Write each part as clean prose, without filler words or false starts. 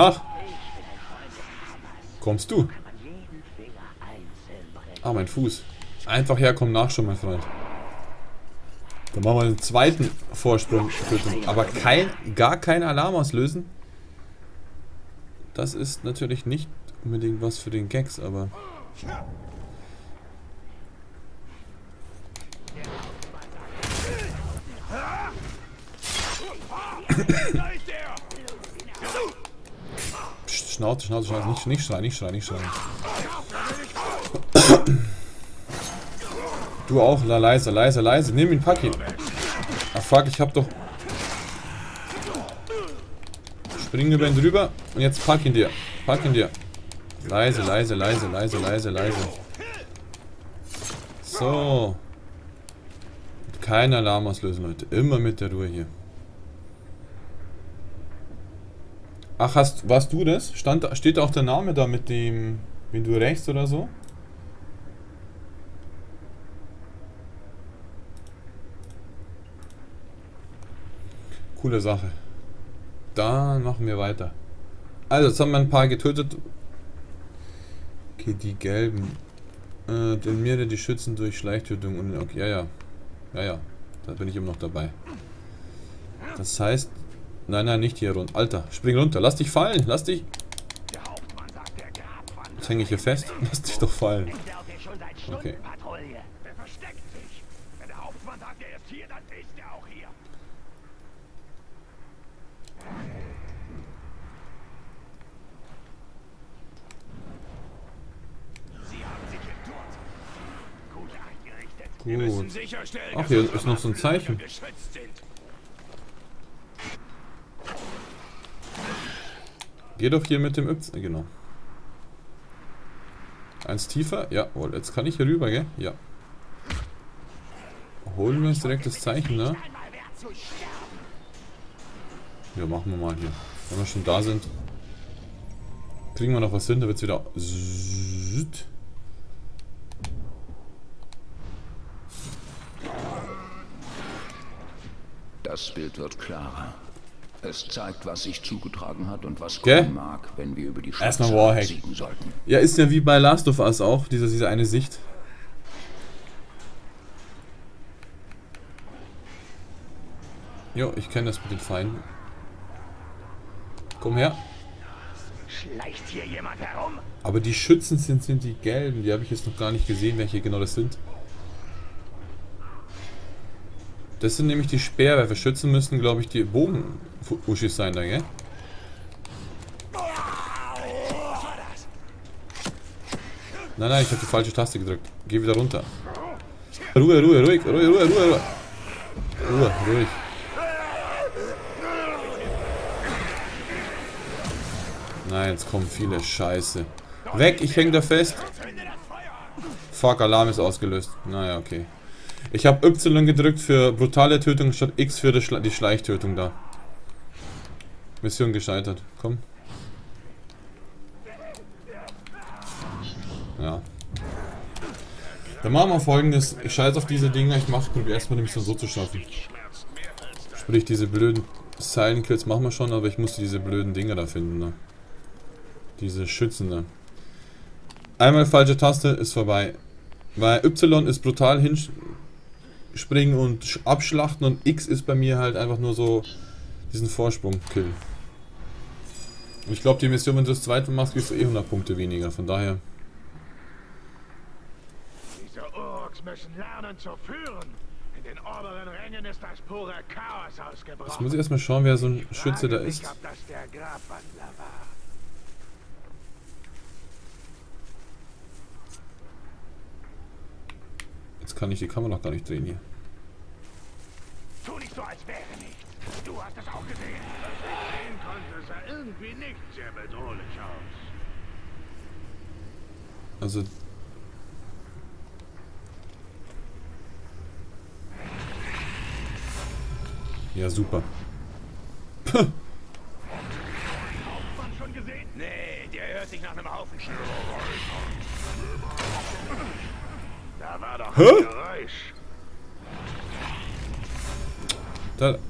Ach. Kommst du? Ah, mein Fuß. Einfach herkommen, nachschauen, mein Freund. Dann machen wir den zweiten Vorsprung. Aber gar keinen Alarm auslösen. Das ist natürlich nicht unbedingt was für den Gags, aber... Psst, Schnauze, Schnauze, Schnauze. Nicht schreien, nicht schreien, nicht schreien. Du auch, leise, leise, leise. Nimm ihn, pack ihn. Ach fuck, ich hab doch... Spring über ihn drüber und jetzt pack ihn dir. Pack ihn dir. Leise, leise, leise, leise, leise, leise. So. Kein Alarm auslösen, Leute. Immer mit der Ruhe hier. Ach, warst du das? Steht auch der Name da mit dem... Wenn du rechts oder so? Coole Sache. Da machen wir weiter. Also, jetzt haben wir ein paar getötet. Okay, die gelben. Delmiere die Schützen durch Schleichtötung und... Okay, ja, ja. Ja, ja. Da bin ich immer noch dabei. Das heißt... Nein, nein, nicht hier runter. Alter, spring runter. Lass dich fallen. Lass dich... Jetzt hänge ich hier fest. Lass dich doch fallen. Okay. Gut. Ach, hier ist noch so ein Zeichen. Geh doch hier mit dem Y. Genau. Eins tiefer. Ja, oh, jetzt kann ich hier rüber, gell? Ja. Holen wir uns direkt das Zeichen, ne? Ja, machen wir mal hier. Wenn wir schon da sind, kriegen wir noch was hin. Da wird es wieder... Das Bild wird klarer. Es zeigt, was sich zugetragen hat und was kommen mag, wenn wir über die Schützen siegen sollten. Ja, ist ja wie bei Last of Us auch, diese eine Sicht. Jo, ich kenne das mit den Feinden. Komm her. Schleicht hier jemand herum? Aber die Schützen sind die gelben. Die habe ich jetzt noch gar nicht gesehen, welche genau das sind. Das sind nämlich die Speerwerfer. Schützen müssen, glaube ich, die Bogen-Uschis sein da, gell? Nein, nein, ich habe die falsche Taste gedrückt. Geh wieder runter. Ruhe, Ruhe, ruhig, Ruhe, Ruhe, Ruhe. Ruhe, ruhig. Nein, jetzt kommen viele. Scheiße. Weg, ich hänge da fest. Fuck, Alarm ist ausgelöst. Naja, okay. Ich habe Y gedrückt für brutale Tötung statt X für die Schleichtötung da. Mission gescheitert. Komm. Ja. Dann machen wir folgendes. Ich scheiß auf diese Dinger. Ich probiere erstmal die Mission so zu schaffen. Sprich, diese blöden Silent Kills machen wir schon, aber ich musste diese blöden Dinger da finden. Ne? Diese Schützen da. Einmal falsche Taste, ist vorbei. Weil Y ist brutal hinspringen und abschlachten und X ist bei mir halt einfach nur so diesen Vorsprung killen. Und ich glaube, die Mission, wenn du das zweite machst, kriegst du eh 100 Punkte weniger, von daher. Diese Orks müssen lernen zu führen. In den oberen Rängen ist das pure Chaos ausgebrochen. Jetzt muss ich erstmal schauen, wer so ein Schütze da ist. Ob das der Grabwandler war. Jetzt kann ich die Kamera noch gar nicht drehen hier. Tu nicht so, als wäre nichts. Du hast es auch gesehen. Was ich sehen konnte, sah irgendwie nicht sehr bedrohlich aus. Also. Ja, super. Puh. Schon gesehen? Nee, der hört sich nach einem Haufen Schnurren. Da war doch ein Geräusch. Dann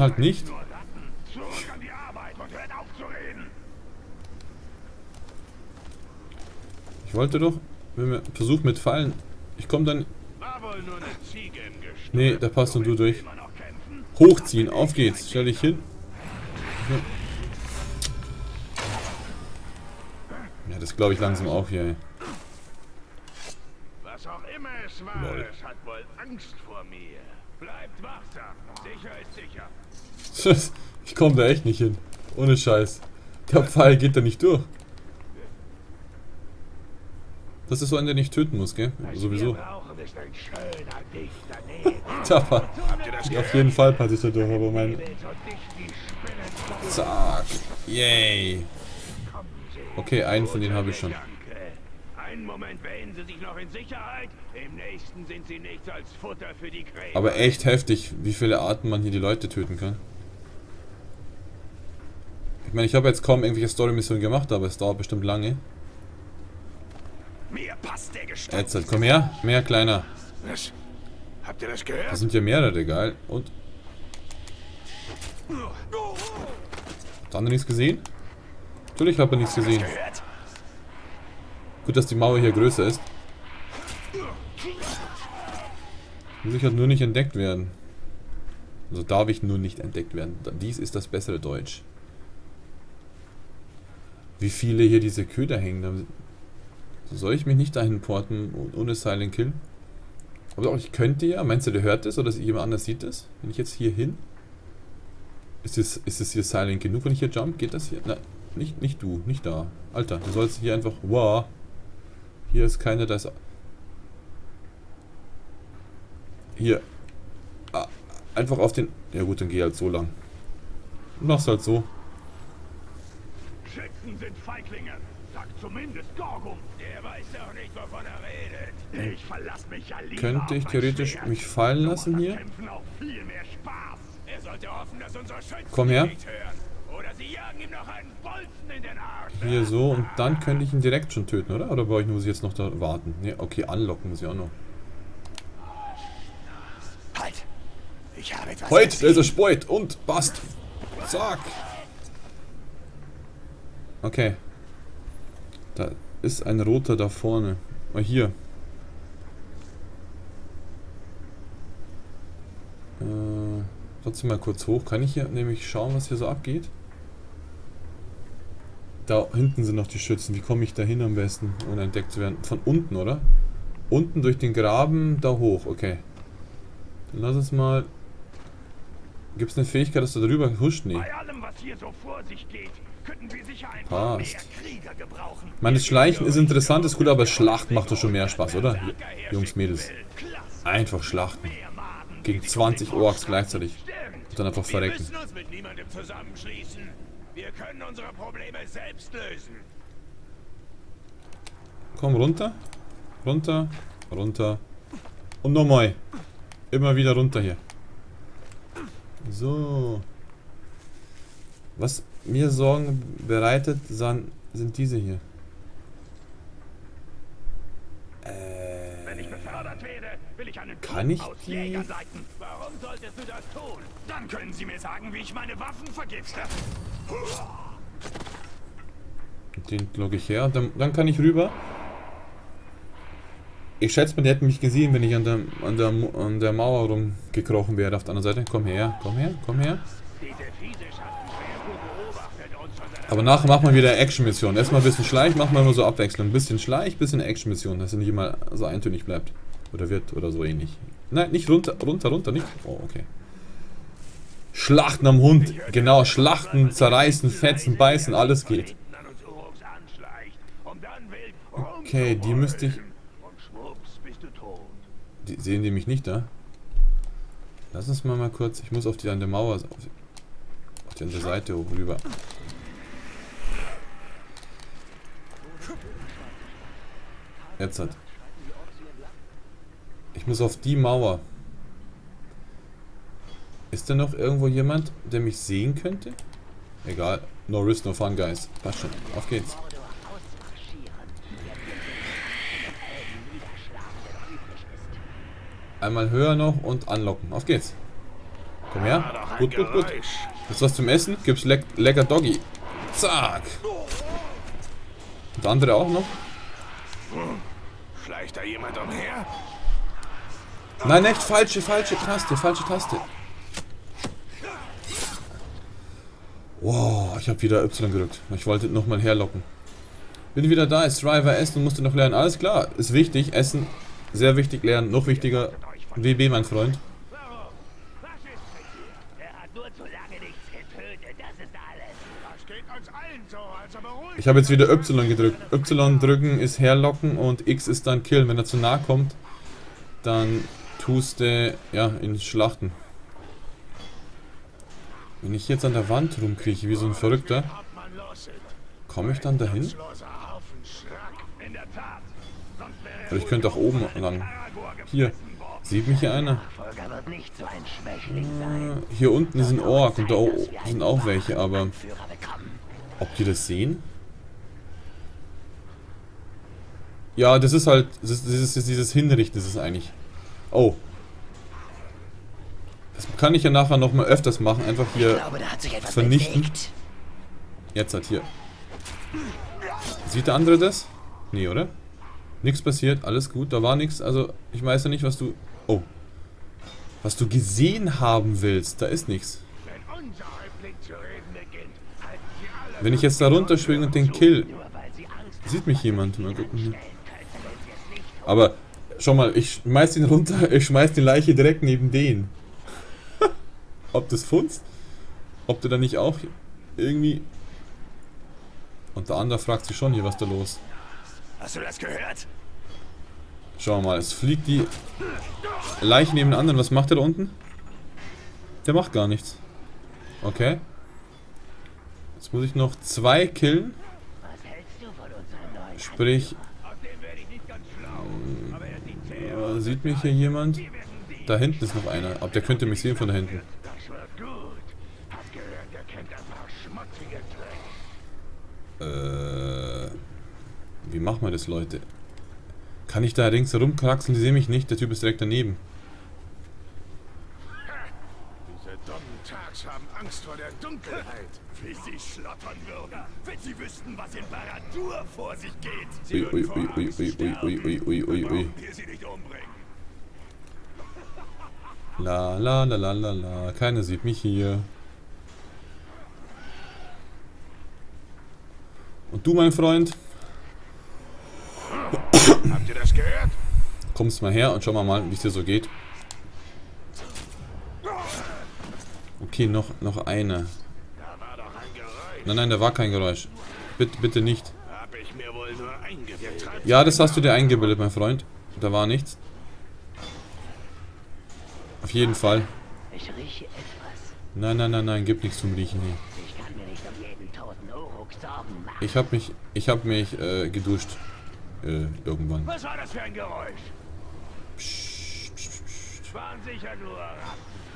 halt nicht. Zurück an die Arbeit und hört auf zu reden. Ich wollte doch, wenn wir versuchen mit Fallen. Ich komme dann. Nee, da passt nur du durch. Hochziehen, auf geht's. Stell dich hin. Ja, das glaube ich langsam auch hier, ey. Was auch immer es war, es hat wohl Angst vor mir. Bleibt wachsam. Sicher ist sicher. Ich komme da echt nicht hin. Ohne Scheiß. Der Pfeil geht da nicht durch. Das ist so ein, der nicht töten muss, gell? Sowieso. Tja, auf jeden Fall passe ich da durch, aber mein... Zack. Yay. Okay, einen von denen habe ich schon. Einen Moment wählen sie sich noch in Sicherheit, im nächsten sind sie nichts als Futter für die Krähen. Aber echt heftig, wie viele Arten man hier die Leute töten kann. Ich meine, ich habe jetzt kaum irgendwelche Story-Missionen gemacht, aber es dauert bestimmt lange. Mir passt der Gestank. Jetzt, komm her, mehr Kleiner. Was? Habt ihr das gehört? Das sind ja mehrere, geil. Und? Habt ihr nichts gesehen? Natürlich habt ihr nichts gesehen. Gut, dass die Mauer hier größer ist. Muss ich halt nur nicht entdeckt werden. Also darf ich nur nicht entdeckt werden. Dies ist das bessere Deutsch. Wie viele hier diese Köder hängen. Soll ich mich nicht dahin porten ohne Silent Kill? Aber ich könnte ja. Meinst du, der hört das oder jemand anders sieht das? Wenn ich jetzt hier hin... Ist es hier Silent genug, wenn ich hier jump? Geht das hier? Nein, nicht du, nicht da. Alter, du sollst hier einfach... Wow. Hier ist keiner, da ist... Hier. Ah, einfach auf den... Ja gut, dann geh halt so lang. Und mach's halt so. Schützen sind Feiglinge. Sagt zumindest Gorgum. Der weiß doch nicht, wovon er redet. Ich verlasse mich ja lieber. Könnte ich theoretisch mich fallen lassen hier? Er sollte hoffen, dass unsere Schützen komm her. Nicht hören. Oder sie jagen ihm noch einen Bolzen in den Arsch. Hier so und dann könnte ich ihn direkt schon töten, oder? Oder brauche ich nur jetzt noch da warten? Ne, okay, anlocken muss ich auch noch. Halt! Ich habe etwas. Heut, der ist Speit und passt. Zack! Okay. Da ist ein roter da vorne. Mal hier. Trotzdem mal kurz hoch. Kann ich hier nämlich schauen, was hier so abgeht? Da hinten sind noch die Schützen. Wie komme ich da hin am besten, ohne entdeckt zu werden? Von unten, oder? Unten durch den Graben, da hoch. Okay. Dann lass uns mal... Gibt es eine Fähigkeit, dass du darüber huscht? Nee. Bei allem, was hier so vor sich geht, könnten wir sicher ein paar mehr Krieger gebrauchen. Meine, das Schleichen ist interessant, ist gut, aber Schlacht macht doch schon mehr Spaß, oder? Jungs, Mädels. Einfach schlachten. Gegen 20 Orks gleichzeitig. Und dann einfach verrecken. Wir müssen uns mit niemandem zusammenschließen. Wir können unsere Probleme selbst lösen. Komm, runter. Runter. Runter. Und nochmal. Immer wieder runter hier. So. Was mir Sorgen bereitet, sind diese hier. Kann ich die? Warum solltest du das tun? Dann können sie mir sagen, wie ich meine Waffen vergifte. Den log ich her. Dann kann ich rüber. Ich schätze mal, die hätten mich gesehen, wenn ich an der Mauer rumgekrochen wäre. Auf der anderen Seite. Komm her, komm her, komm her. Aber nachher macht man wieder Action-Mission. Erstmal ein bisschen Schleich, macht man nur so Abwechslung. Ein bisschen Schleich, ein bisschen Action-Mission, dass es nicht immer so eintönig bleibt. Oder wird, oder so ähnlich. Nein, nicht runter, runter, runter, nicht. Oh, okay. Schlachten am Hund. Genau, Schlachten, zerreißen, fetzen, beißen, alles geht. Okay, die müsste ich... Die, sehen die mich nicht da? Lass uns mal kurz... Ich muss auf die an der Mauer... Auf die andere Seite hoch rüber. Jetzt hat... Ich muss auf die Mauer. Ist da noch irgendwo jemand, der mich sehen könnte? Egal. No risk, no fun, guys. Passt schon. Auf geht's. Einmal höher noch und anlocken. Auf geht's. Komm her. Gut, gut, gut. Ist was zum Essen? Gibt's lecker Doggy. Zack. Und der andere auch noch. Schleicht da jemand umher? Nein, echt, falsche Taste. Wow, ich habe wieder Y gedrückt. Ich wollte nochmal herlocken. Bin wieder da, ist Driver, Essen und musste noch lernen. Alles klar, ist wichtig, Essen, sehr wichtig, Lernen, noch wichtiger. WB, mein Freund. Ich habe jetzt wieder Y gedrückt. Y drücken ist herlocken und X ist dann killen. Wenn er zu nah kommt, dann tust du ja in Schlachten. Wenn ich jetzt an der Wand rumkrieche wie so ein Verrückter, komme ich dann dahin? Oder ich könnte auch oben lang. Hier. Sieht mich hier einer? Hier unten ist ein Ork und da sind auch welche, aber ob die das sehen? Ja, das ist halt dieses Hinrichten, das ist eigentlich. Oh. Das kann ich ja nachher nochmal öfters machen, einfach hier vernichten. Jetzt halt hier. Sieht der andere das? Nee, oder? Nichts passiert, alles gut, da war nichts, also ich weiß ja nicht, was du... Oh. Was du gesehen haben willst, da ist nichts. Wenn ich jetzt da runterschwinge und den Kill... Sieht mich jemand? Mal gucken. Aber, schau mal, ich schmeiß den runter, ich schmeiß die Leiche direkt neben den. Ob das funzt? Ob du da nicht auch irgendwie... Und der andere fragt sich schon hier, was da los ist. Hast du das gehört? Schau mal, es fliegt die Leiche neben den anderen. Was macht der da unten? Der macht gar nichts. Okay. Jetzt muss ich noch zwei killen. Sprich... sieht mich hier jemand? Da hinten ist noch einer. Aber der könnte mich sehen von da hinten. Wie machen wir das, Leute? Kann ich da ringsherum kraxeln? Die sehen mich nicht. Der Typ ist direkt daneben. Diese dummen Tags haben Angst vor der Dunkelheit. Wie sie schlottern würden, wenn sie wüssten, was in Baradur vor sich geht. Ui. La la la la la la. Keiner sieht mich hier. Und du, mein Freund? Habt ihr das gehört? Kommst mal her und schauen wir mal, wie es dir so geht. Okay, noch eine. Nein, da war kein Geräusch. Bitte nicht. Ja, das hast du dir eingebildet, mein Freund. Da war nichts. Auf jeden Fall. Nein, gibt nichts zum Riechen hier. Ich hab mich geduscht. Irgendwann. Was war das für ein Geräusch? Psst. Waren sicher nur.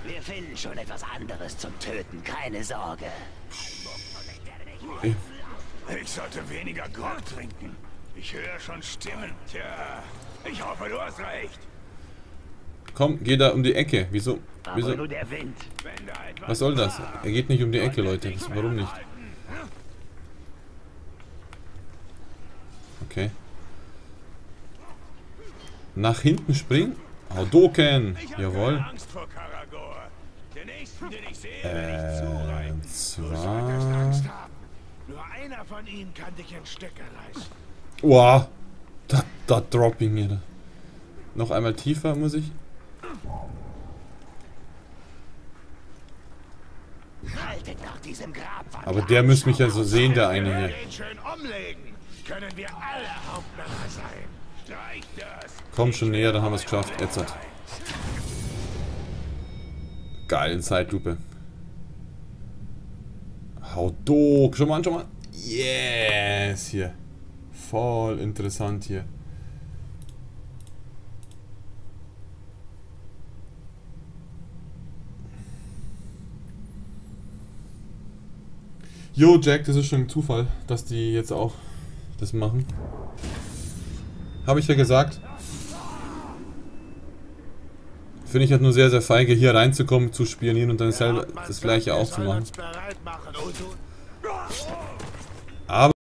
Wir finden schon etwas anderes zum Töten, keine Sorge. Ich sollte weniger Grog trinken. Ich höre schon Stimmen. Tja, ich hoffe, du hast recht. Komm, geh da um die Ecke. Wieso? Was soll das? Er geht nicht um die Ecke, Leute. Warum nicht? Okay. Nach hinten springen? Hadouken! Jawohl. Wow. Da dropping hier. Noch einmal tiefer muss ich. Aber der müsste mich ja so sehen, der eine hier. Können wir alle Hauptmänner sein. Streich das. Komm schon näher, dann haben wir es geschafft. Jetzt hat. Geil, in Zeitlupe. Haut doch. Schon mal. Yes, hier. Voll interessant hier. Jo, Jack, das ist schon ein Zufall, dass die jetzt auch das machen. Habe ich ja gesagt. Finde ich halt nur sehr, sehr feige, hier reinzukommen, zu spionieren und dann selber das Gleiche aufzumachen. Aber